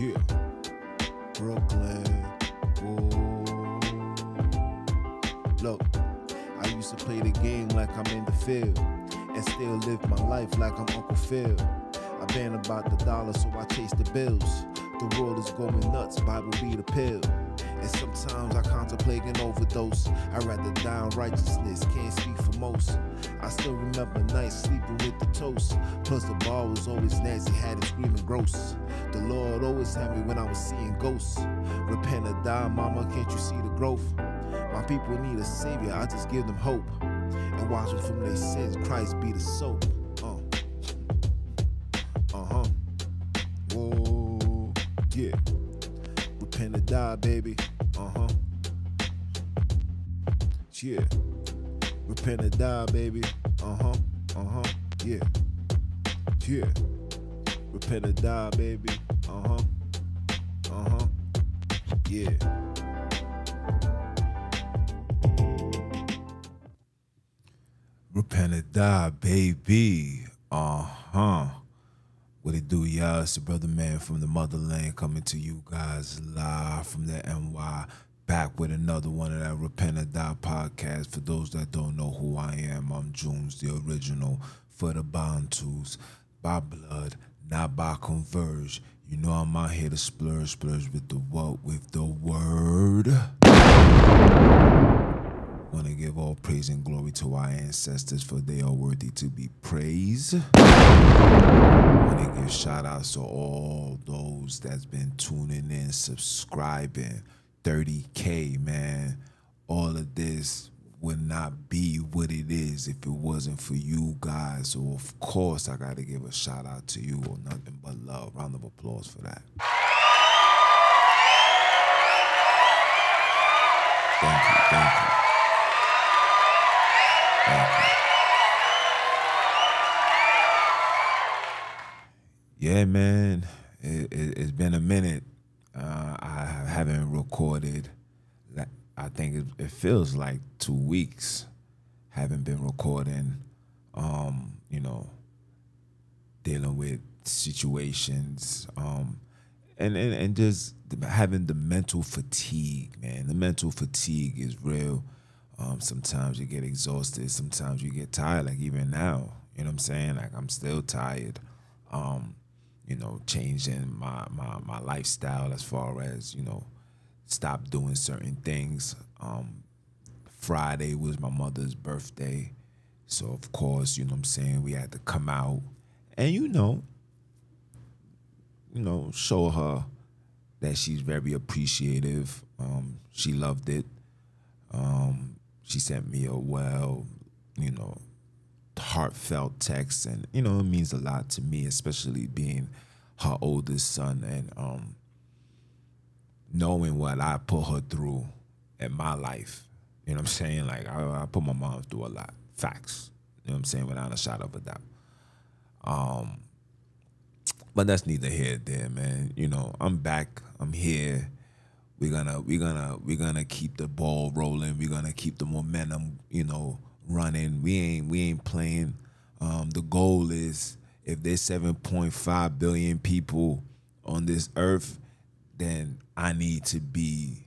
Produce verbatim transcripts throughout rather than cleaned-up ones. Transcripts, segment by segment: Yeah, Brooklyn. Ooh. Look, I used to play the game like I'm in the field, and still live my life like I'm Uncle Phil. I been about the dollar, so I chase the bills. The world is going nuts, Bible be the pill. And sometimes I contemplate an overdose. I'd rather die in righteousness, can't speak for most. I still remember nights sleeping with the toast. Plus the bar was always nasty, had it screaming gross. The Lord always had me when I was seeing ghosts. Repent or die, mama, can't you see the growth? My people need a savior, I just give them hope. And watch them from their sins, Christ be the soap. Uh. Uh-huh. Whoa. Yeah. Repent or die, baby. Uh-huh. Yeah. Repent or die, baby. Uh-huh. Uh-huh. Yeah. Yeah. Repent or die, baby. Uh-huh. Uh-huh. Yeah. Repent or die, baby. Uh-huh. What it do, y'all? It's the brother man from the motherland coming to you guys live from the N Y. Back with another one of that Repent or Die podcast. For those that don't know who I am, I'm Jones, the original, for the bond tools, by blood, not by converge. You know I'm out here to splurge, splurge with the what? With the word. Want to give all praise and glory to our ancestors, for they are worthy to be praised. Want to give shout outs to all those that's been tuning in, subscribing. thirty K, man. All of this would not be what it is if it wasn't for you guys. So, of course, I got to give a shout out to you, or nothing but love. Round of applause for that. Thank you, thank you. Thank you. Yeah, man. It, it, it's been a minute. Uh, I haven't recorded. I think it, it feels like two weeks. Haven't been recording. Um, you know, dealing with situations, um, and and and just having the mental fatigue, man. The mental fatigue is real. Um, sometimes you get exhausted. Sometimes you get tired. Like even now, you know what I'm saying? Like I'm still tired. Um, You know, changing my, my, my lifestyle as far as, you know, stop doing certain things. Um, Friday was my mother's birthday. So, of course, you know what I'm saying, we had to come out and, you know, you know, show her that she's very appreciative. Um, she loved it. Um, she sent me a well, you know, heartfelt text, and you know it means a lot to me, especially being her oldest son, and um knowing what I put her through in my life. You know what I'm saying? Like I, I put my mom through a lot. Facts. You know what I'm saying? Without a shadow of a doubt. Um but that's neither here nor there, man. You know, I'm back, I'm here. We're gonna we're gonna we're gonna keep the ball rolling, we're gonna keep the momentum, you know, running. We ain't we ain't playing. Um, the goal is, if there's seven point five billion people on this earth, then I need to be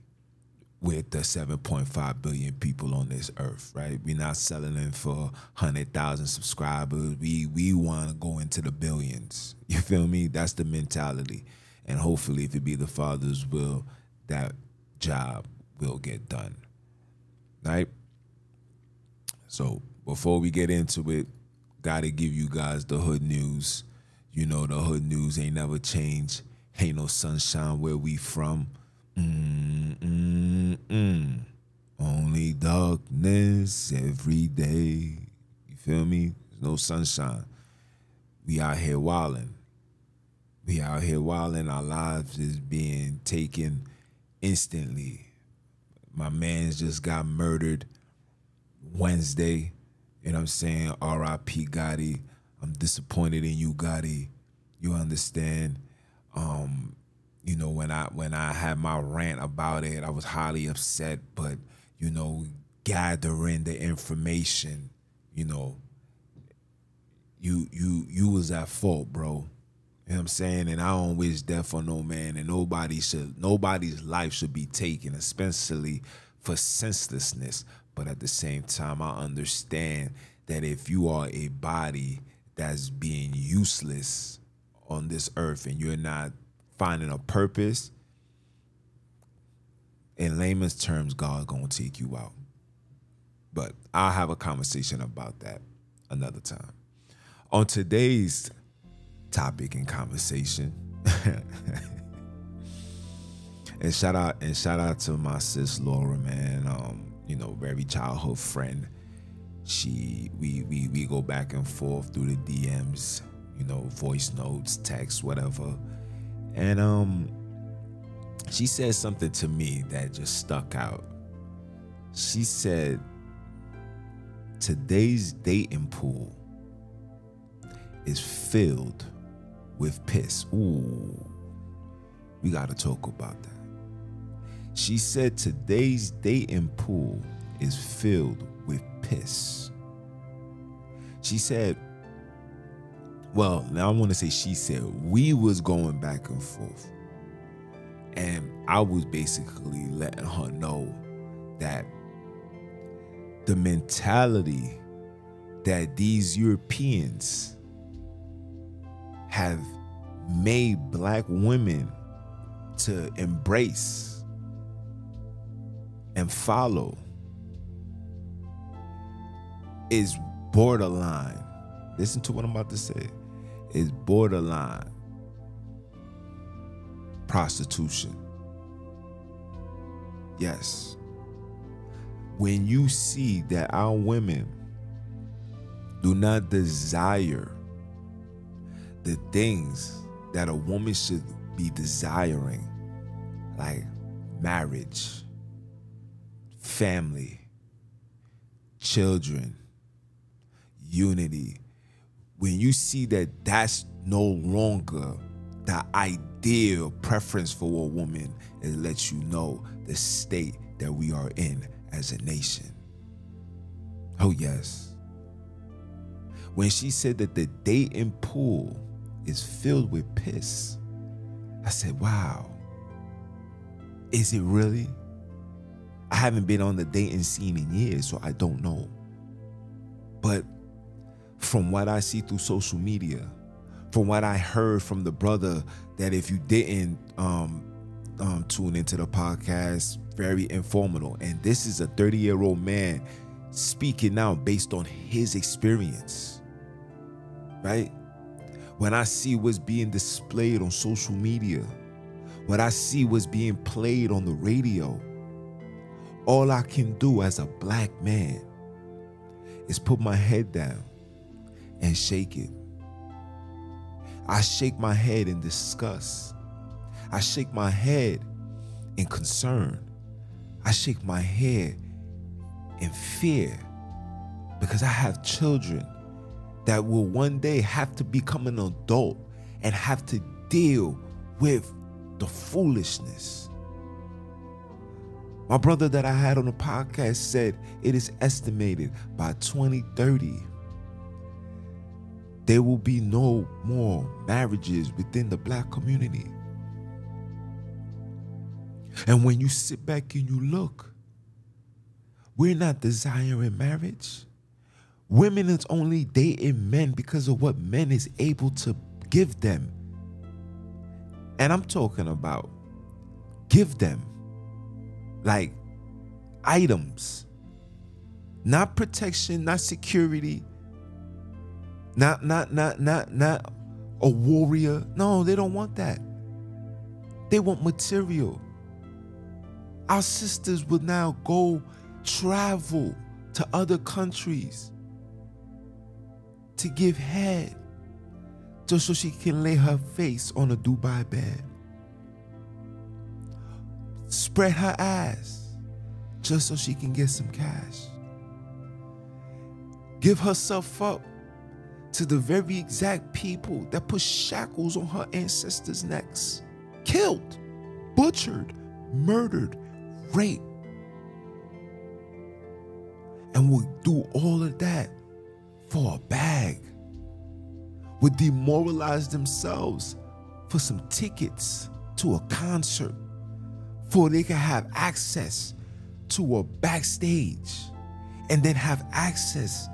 with the seven point five billion people on this earth, right? We're not selling in for one hundred thousand subscribers. We we want to go into the billions. You feel me? That's the mentality. And hopefully, if it be the Father's will, that job will get done, right? So before we get into it, gotta give you guys the hood news. You know the hood news ain't never changed. Ain't no sunshine where we from. Mm, mm, mm. Only darkness every day. You feel me? There's no sunshine. We out here wilding. We out here wilding. Our lives is being taken instantly. My man's just got murdered Wednesday, you know what I'm saying? R I P Gotti. I'm disappointed in you, Gotti. You understand? Um, you know, when I when I had my rant about it, I was highly upset, but you know, gathering the information, you know, you you you was at fault, bro. You know what I'm saying? And I don't wish death on no man, and nobody should, nobody's life should be taken, especially for senselessness. But at the same time, I understand that if you are a body that's being useless on this earth and you're not finding a purpose, in layman's terms, God's gonna take you out. But I'll have a conversation about that another time. On today's topic and conversation, and shout out and shout out to my sis Laura, man. Um, you know, very childhood friend. She we we we go back and forth through the D Ms, you know, voice notes, text, whatever. And um she said something to me that just stuck out. She said, today's dating pool is filled with piss. Ooh, we gotta talk about that. She said today's dating pool is filled with piss. She said, well, now I want to say she said, we was going back and forth. And I was basically letting her know that the mentality that these Europeans have made black women to embrace and follow is borderline. Listen to what I'm about to say. Is borderline prostitution. Yes. When you see that our women do not desire the things that a woman should be desiring, like marriage, family, children, unity, when you see that that's no longer the ideal preference for a woman, it lets you know the state that we are in as a nation. Oh yes. When she said that the dating pool is filled with piss, I said, wow, is it really? I haven't been on the dating scene in years, so I don't know. But from what I see through social media, from what I heard from the brother, that if you didn't um, um, tune into the podcast, very informative. And this is a thirty-year-old man speaking now based on his experience, right? When I see what's being displayed on social media, when I see what's being played on the radio, all I can do as a black man is put my head down and shake it. I shake my head in disgust. I shake my head in concern. I shake my head in fear, because I have children that will one day have to become an adult and have to deal with the foolishness. My brother that I had on the podcast said it is estimated by twenty thirty there will be no more marriages within the black community. And when you sit back and you look, we're not desiring marriage. Women is only dating men because of what men is able to give them. And I'm talking about give them, like, items, not protection, not security, Not, not, not, not, not a warrior. No, they don't want that. They want material. Our sisters would now go travel to other countries to give head just so she can lay her face on a Dubai bed, spread her ass just so she can get some cash, give herself up to the very exact people that put shackles on her ancestors' necks, killed, butchered, murdered, raped, and would do all of that for a bag, would demoralize themselves for some tickets to a concert, for they could have access to a backstage and then have access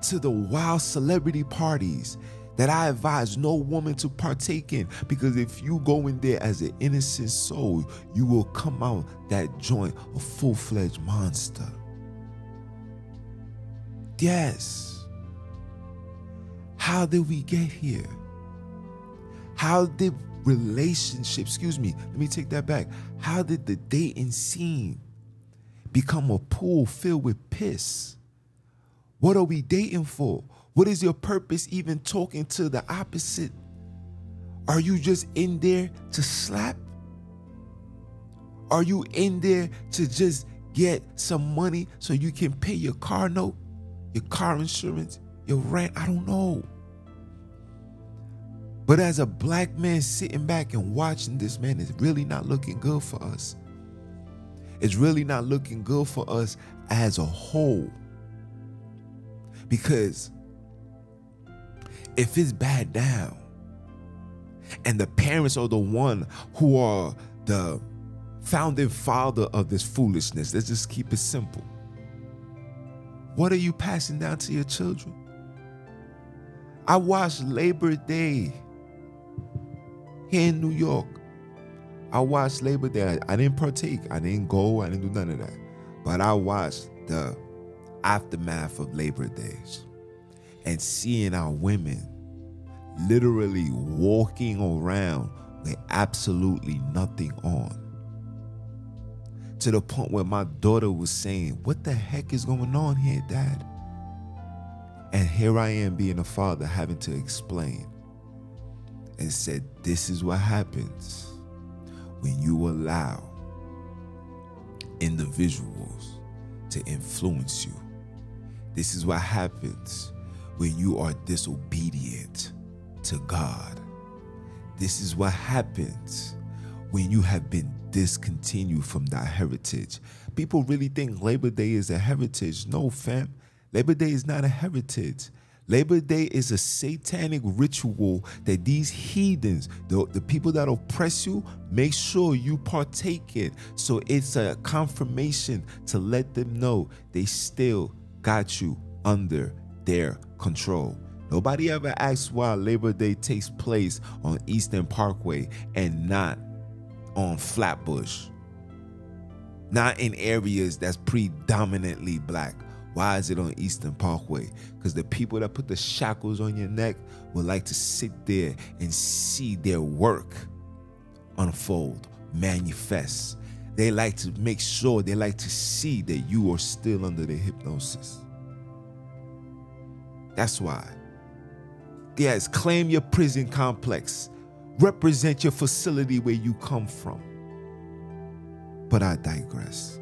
to the wild celebrity parties that I advise no woman to partake in, because if you go in there as an innocent soul, you will come out that joint a full-fledged monster. Yes. How did we get here? How did relationships, excuse me, let me take that back. How did the dating scene become a pool filled with piss? What are we dating for? What is your purpose even talking to the opposite? Are you just in there to slap? Are you in there to just get some money so you can pay your car note, your car insurance, your rent? I don't know. But as a black man sitting back and watching this, man, it's really not looking good for us. It's really not looking good for us as a whole. Because if it's bad now, and the parents are the one who are the founding father of this foolishness, let's just keep it simple. What are you passing down to your children? I watched Labor Day here in New York. I watched Labor Day. I, I didn't partake. I didn't go. I didn't do none of that. But I watched the aftermath of Labor Days and seeing our women literally walking around with absolutely nothing on. To the point where my daughter was saying, "What the heck is going on here, Dad?" And here I am being a father having to explain and said, this is what happens when you allow individuals to influence you. This is what happens when you are disobedient to God. This is what happens when you have been discontinued from thy heritage. People really think Labor Day is a heritage. No, fam. Labor Day is not a heritage. Labor Day is a satanic ritual that these heathens, the, the people that oppress you, make sure you partake in. So it's a confirmation to let them know they still got you under their control. Nobody ever asks why Labor Day takes place on Eastern Parkway and not on Flatbush. Not in areas that's predominantly black. Why is it on Eastern Parkway? Because the people that put the shackles on your neck would like to sit there and see their work unfold, manifest. They like to make sure, they like to see that you are still under the hypnosis. That's why. Yes, claim your prison complex. Represent your facility where you come from. But I digress.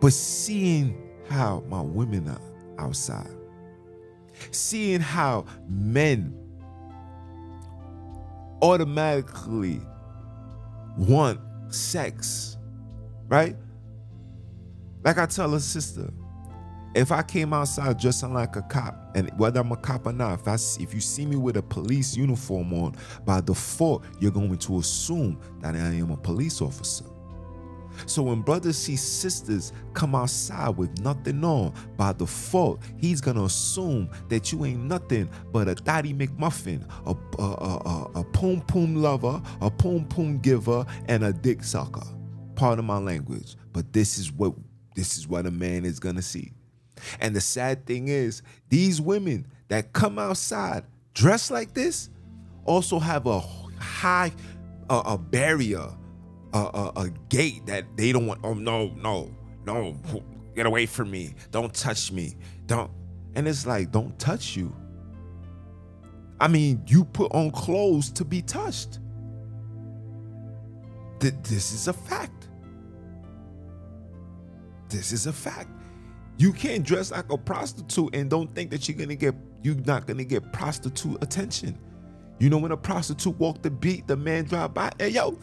But seeing how my women are outside, seeing how men automatically want sex, right? Like I tell a sister, if I came outside dressing like a cop, and whether I'm a cop or not, if, I, if you see me with a police uniform on, by default, you're going to assume that I am a police officer. So when brothers see sisters come outside with nothing on, by default, he's going to assume that you ain't nothing but a Thotty McMuffin, a, a, a, a poom poom lover, a poom poom giver, and a dick sucker. Pardon my language, but this is what, this is what a man is going to see. And the sad thing is, these women that come outside dressed like this also have a high, uh, a barrier, A, a, a gate that they don't want. Oh, no, no, no. Get away from me. Don't touch me. Don't. And it's like, don't touch you. I mean, you put on clothes to be touched. Th- this is a fact. This is a fact. You can't dress like a prostitute and don't think that you're going to get, you're not going to get prostitute attention. You know, when a prostitute walk the beat, the man drive by, hey, yo,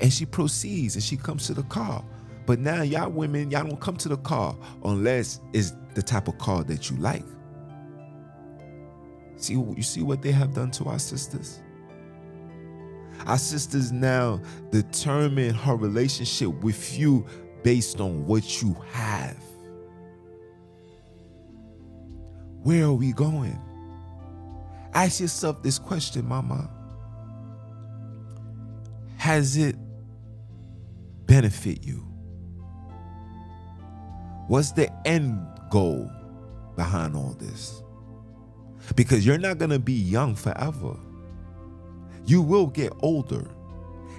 and she proceeds and she comes to the car. But now y'all women, y'all don't come to the car unless it's the type of car that you like. See, you see what they have done to our sisters? Our sisters now determine her relationship with you based on what you have. Where are we going? Ask yourself this question, mama. Has it benefit you? What's the end goal behind all this? Because you're not going to be young forever. You will get older.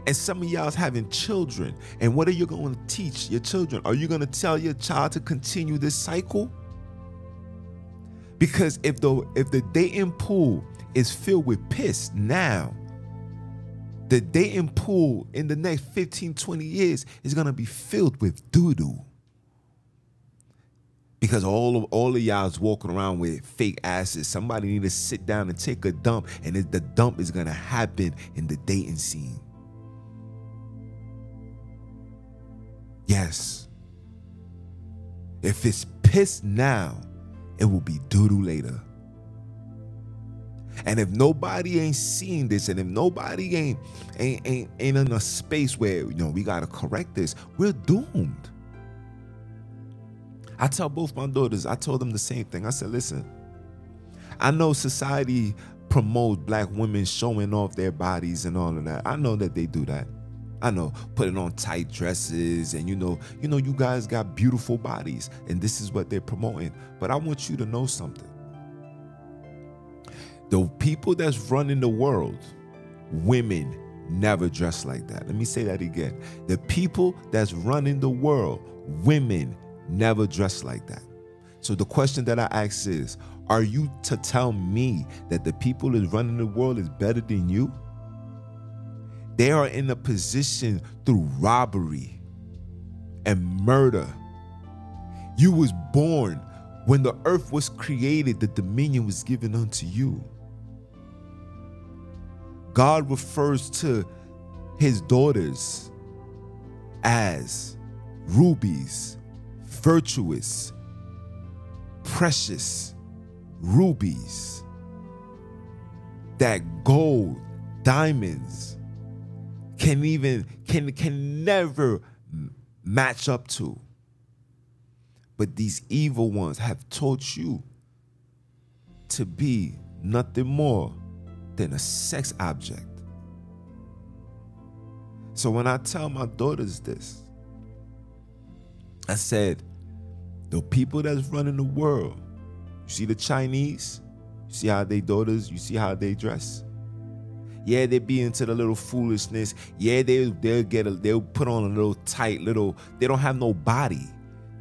And some of y'all is having children. And what are you going to teach your children? Are you going to tell your child to continue this cycle? Because if the, if the dating pool is filled with piss now, the dating pool in the next fifteen, twenty years is going to be filled with doo-doo. Because all of, all of y'all is walking around with fake asses. Somebody need to sit down and take a dump, and it, the dump is going to happen in the dating scene. Yes. If it's piss now, it will be doo-doo later. And if nobody ain't seeing this, and if nobody ain't ain't ain't, ain't in a space where, you know, we gotta correct this, we're doomed. I tell both my daughters, I told them the same thing. I said, listen, I know society promotes black women showing off their bodies and all of that. I know that they do that. I know, putting on tight dresses and, you know, you know, you guys got beautiful bodies and this is what they're promoting. But I want you to know something. The people that's running the world, women never dress like that. Let me say that again. The people that's running the world, women never dress like that. So the question that I ask is, are you to tell me that the people that's running the world is better than you? They are in a position through robbery and murder. You was born when the earth was created, the dominion was given unto you. God refers to his daughters as rubies, virtuous, precious rubies. That gold, diamonds can even can can never match up to. But these evil ones have taught you to be nothing more than a sex object. So when I tell my daughters this, I said, the people that's running the world, you see the Chinese, you see how they daughters, you see how they dress. Yeah, they be into the little foolishness. Yeah, they, they'll get a, they'll put on a little tight little, they don't have no body.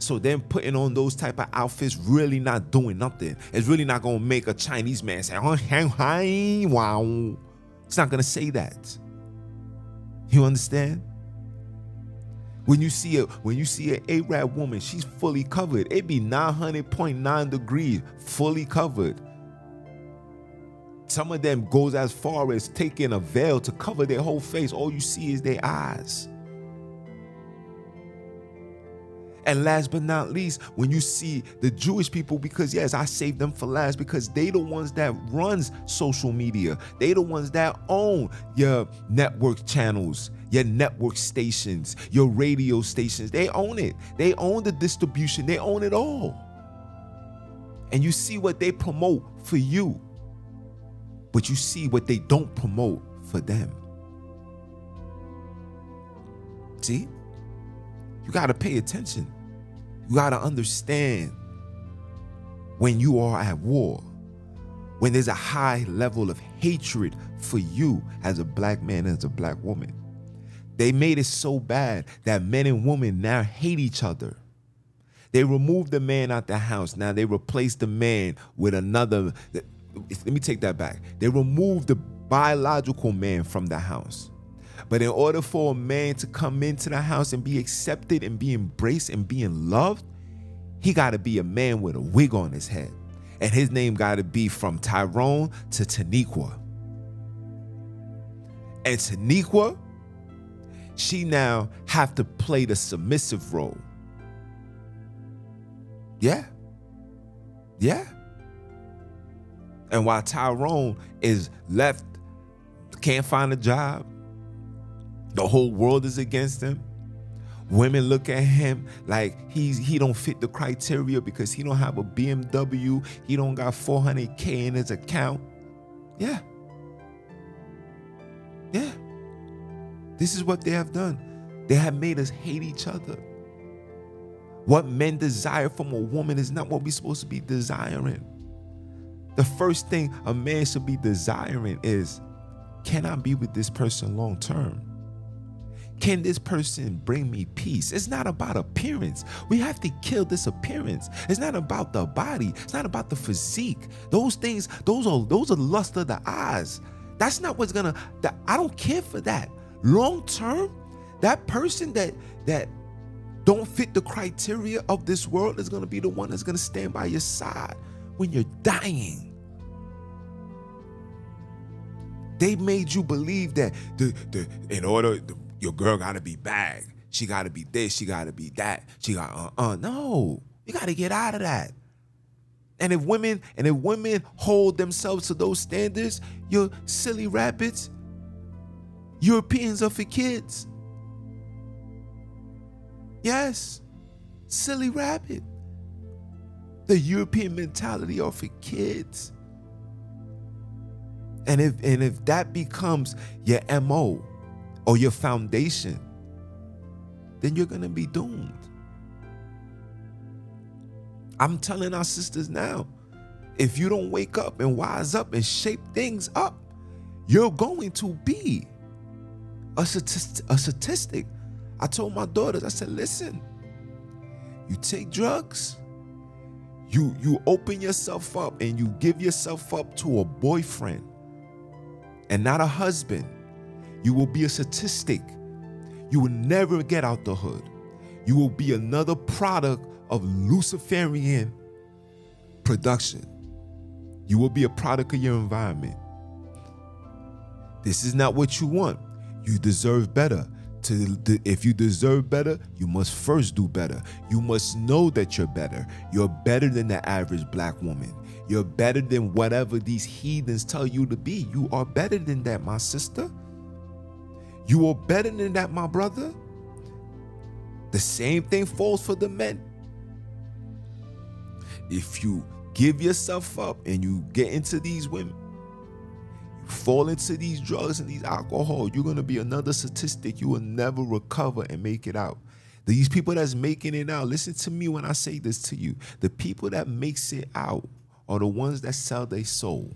So them putting on those type of outfits really not doing nothing. It's really not going to make a Chinese man say, oh, hey, hi, wow. It's not going to say that. You understand? When you see a when you see an Arab woman, she's fully covered. It be nine hundred point nine degrees, fully covered. Some of them goes as far as taking a veil to cover their whole face. All you see is their eyes. And last but not least, when you see the Jewish people, because yes, I saved them for last because they the ones that runs social media. They the ones that own your network channels, your network stations, your radio stations. They own it. They own the distribution. They own it all. And you see what they promote for you, but you see what they don't promote for them. See? You got to pay attention. You got to understand when you are at war, when there's a high level of hatred for you as a black man, as a black woman. They made it so bad that men and women now hate each other. They removed the man out the house. Now they replaced the man with another. Let me take that back. They removed the biological man from the house. But in order for a man to come into the house and be accepted and be embraced and being loved, he got to be a man with a wig on his head. And his name got to be from Tyrone to Taniqua. And Taniqua, she now have to play the submissive role. Yeah. Yeah. And while Tyrone is left, can't find a job, the whole world is against him. Women look at him like he's he don't fit the criteria because he don't have a B M W. He don't got four hundred K in his account. Yeah. Yeah. This is what they have done. They have made us hate each other. What men desire from a woman is not what we're supposed to be desiring. The first thing a man should be desiring is, can I be with this person long term? Can this person bring me peace? It's not about appearance. We have to kill this appearance. It's not about the body. It's not about the physique. Those things, those are those are lust of the eyes. That's not what's gonna, that, I don't care for that. Long term, that person that that don't fit the criteria of this world is gonna be the one that's gonna stand by your side when you're dying. They made you believe that the, the in order the, your girl gotta be bad, she gotta be this, she gotta be that, she got uh uh. No, you gotta get out of that. And if women and if women hold themselves to those standards, you're silly rabbits. Europeans are for kids. Yes, silly rabbit. The European mentality are for kids. And if, and if that becomes your M O or your foundation, then you're going to be doomed. I'm telling our sisters now, if you don't wake up and wise up and shape things up, you're going to be a, statist- a statistic. I told my daughters, I said, listen, you take drugs, you, you open yourself up and you give yourself up to a boyfriend and not a husband, you will be a statistic. You will never get out the hood. You will be another product of Luciferian production. You will be a product of your environment. This is not what you want. You deserve better. To, to, if you deserve better, you must first do better. You must know that you're better. You're better than the average black woman. You're better than whatever these heathens tell you to be. You are better than that, my sister. You are better than that, my brother. The same thing falls for the men. If you give yourself up and you get into these women, fall into these drugs and these alcohol, you're going to be another statistic. You will never recover and make it out. These people that's making it out, listen to me when I say this to you. The people that makes it out are the ones that sell their soul.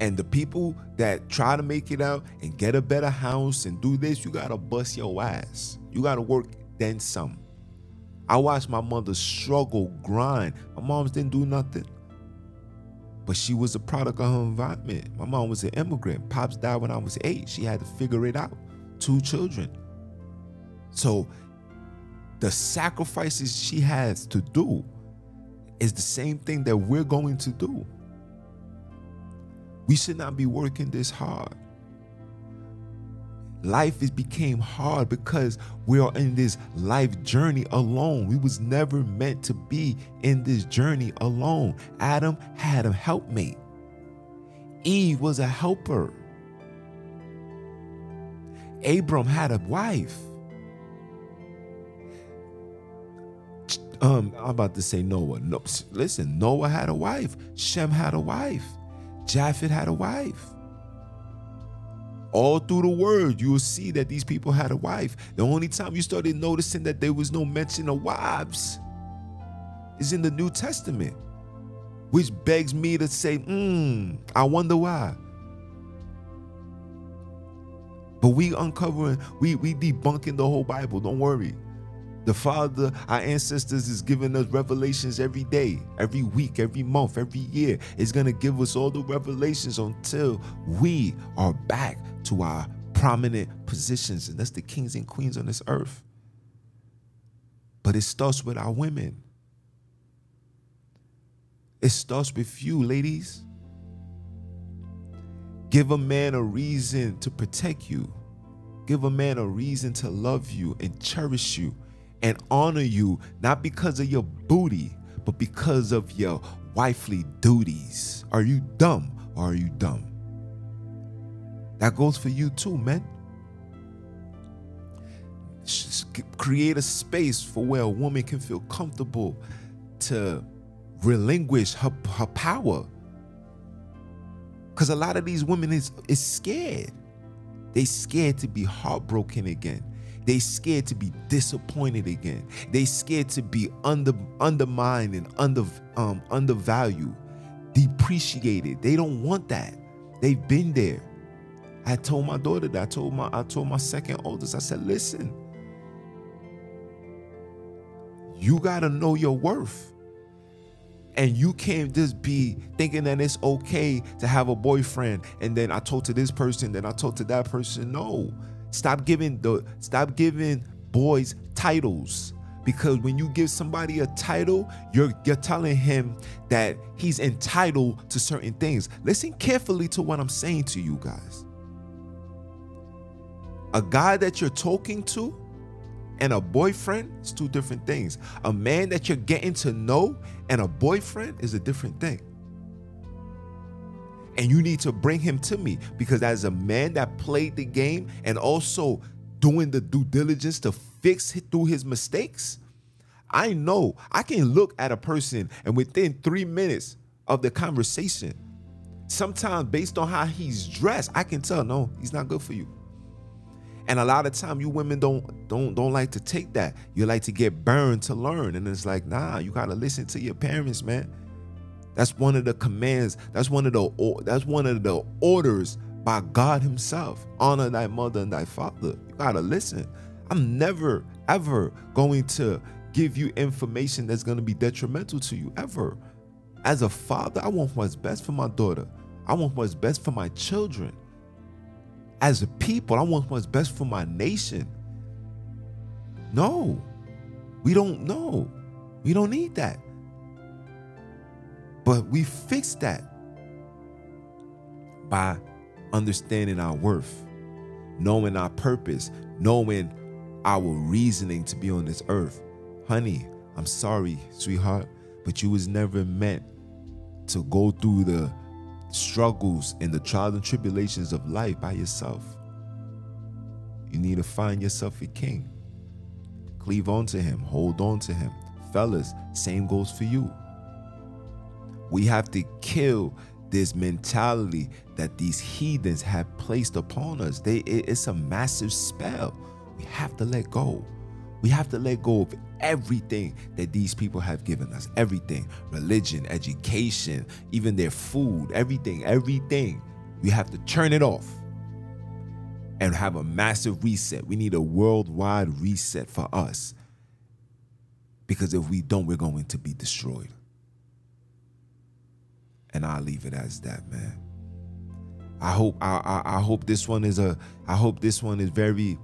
And the people that try to make it out and get a better house and do this, you got to bust your ass. You got to work then some. I watched my mother struggle, grind. My moms didn't do nothing. But she was a product of her environment. My mom was an immigrant. Pops died when I was eight. She had to figure it out. Two children. So the sacrifices she has to do is the same thing that we're going to do. We should not be working this hard. Life is became hard because we are in this life journey alone. We was never meant to be in this journey alone. Adam had a helpmate. Eve was a helper. Abram had a wife. Um, I'm about to say Noah. No, listen, Noah had a wife. Shem had a wife. Japheth had a wife. All through the word, you will see that these people had a wife. The only time you started noticing that there was no mention of wives is in the New Testament, which begs me to say, hmm, I wonder why. But we uncovering, we, we debunking the whole Bible. Don't worry. The Father, our ancestors, is giving us revelations every day, every week, every month, every year. It's going to give us all the revelations until we are back to our prominent positions. And that's the kings and queens on this earth. But it starts with our women. It starts with you, ladies. Give a man a reason to protect you. Give a man a reason to love you and cherish you and honor you, not because of your booty, but because of your wifely duties. Are you dumb or are you dumb? That goes for you too, man. Create a space for where a woman can feel comfortable to relinquish her, her power. Because a lot of these women is, is scared. They scared to be heartbroken again. They scared to be disappointed again. They scared to be under, undermined and under, um, undervalued, depreciated. They don't want that. They've been there. I told my daughter that. I told my, I told my second oldest, I said, listen, you got to know your worth. And you can't just be thinking that it's okay to have a boyfriend. And then I told to this person, then I told to that person. No, stop giving the stop giving boys titles, because when you give somebody a title, you're you're telling him that he's entitled to certain things. Listen carefully to what I'm saying to you guys. A guy that you're talking to and a boyfriend is two different things. A man that you're getting to know and a boyfriend is a different thing. And you need to bring him to me, because as a man that played the game and also doing the due diligence to fix through his mistakes, I know I can look at a person and within three minutes of the conversation, sometimes based on how he's dressed, I can tell, no, he's not good for you. And a lot of time you women don't don't don't like to take that. You like to get burned to learn. And it's like, nah, you gotta listen to your parents, man. That's one of the commands. That's one of the that's one of the orders by God himself. Honor thy mother and thy father. You gotta listen. I'm never, ever going to give you information that's gonna be detrimental to you, ever. As a father, I want what's best for my daughter. I want what's best for my children. As a people, I want what's best for my nation. No, we don't know. We don't need that. But we fix that by understanding our worth, knowing our purpose, knowing our reasoning to be on this earth. Honey, I'm sorry, sweetheart, but you was never meant to go through the struggles and the trials and tribulations of life by yourself. You need to find yourself a king. Cleave on to him. Hold on to him. Fellas, same goes for you. We have to kill this mentality that these heathens have placed upon us. They, it, it's a massive spell. We have to let go. We have to let go of everything that these people have given us. Everything. Religion, education, even their food, everything, everything. We have to turn it off and have a massive reset. We need a worldwide reset for us. Because if we don't, we're going to be destroyed. And I'll leave it as that, man. I hope I, I, I hope this one is a I hope this one is very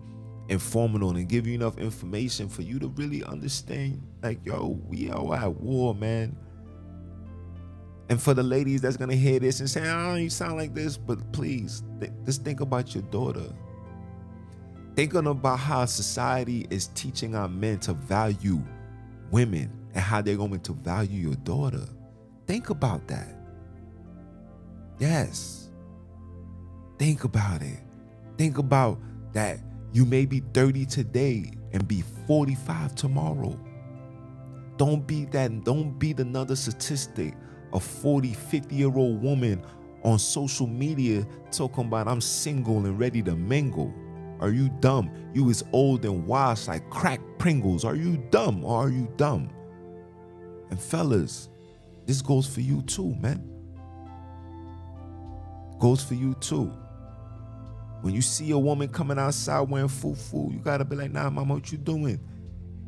informative and give you enough information for you to really understand, like, yo, we are at war, man. And for the ladies that's gonna hear this and say, oh, you sound like this, but please th just think about your daughter. Thinking about how society is teaching our men to value women and how they're going to value your daughter. Think about that. Yes, think about it. Think about that. You may be thirty today and be forty-five tomorrow. Don't be that, don't be another statistic, a forty, fifty-year-old woman on social media talking about I'm single and ready to mingle. Are you dumb? You is old and washed like crack Pringles. Are you dumb or are you dumb? And fellas, this goes for you too, man. Goes for you too. When you see a woman coming outside wearing fufu, you gotta be like, nah, mama, what you doing?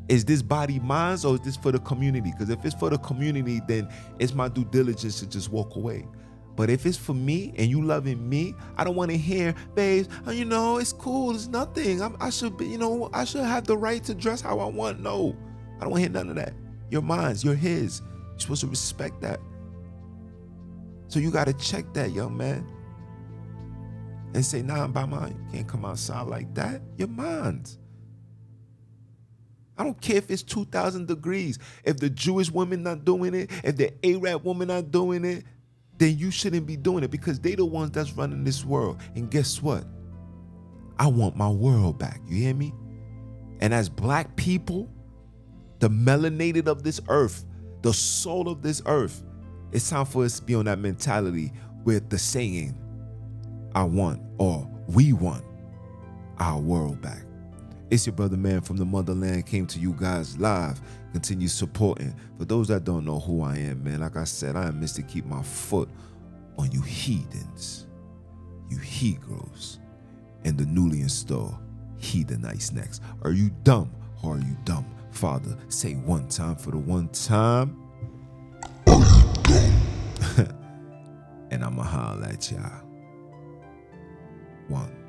Is this body mine or is this for the community? Because if it's for the community, then it's my due diligence to just walk away. But if it's for me and you loving me, I don't want to hear, babes, oh, you know, it's cool, it's nothing. I'm, I should be, you know, I should have the right to dress how I want. No, I don't want to hear none of that. You're mine, you're his. You're supposed to respect that. So you gotta check that, young man. And say, nah, I'm by mine. You can't come outside like that. You're mine. I don't care if it's two thousand degrees. If the Jewish woman not doing it, if the Arab woman not doing it, then you shouldn't be doing it, because they the ones that's running this world. And guess what? I want my world back. You hear me? And as black people, the melanated of this earth, the soul of this earth, it's time for us to be on that mentality with the saying, I want, or we want, our world back. It's your brother man from the motherland, came to you guys live. Continue supporting. For those that don't know who I am, man, like I said, I am Mister Keep My Foot on you heathens, you he-grows, and the newly installed heathenites next. Are you dumb or are you dumb? Father, say one time for the one time. Are you dumb? And I'ma holler at y'all. One.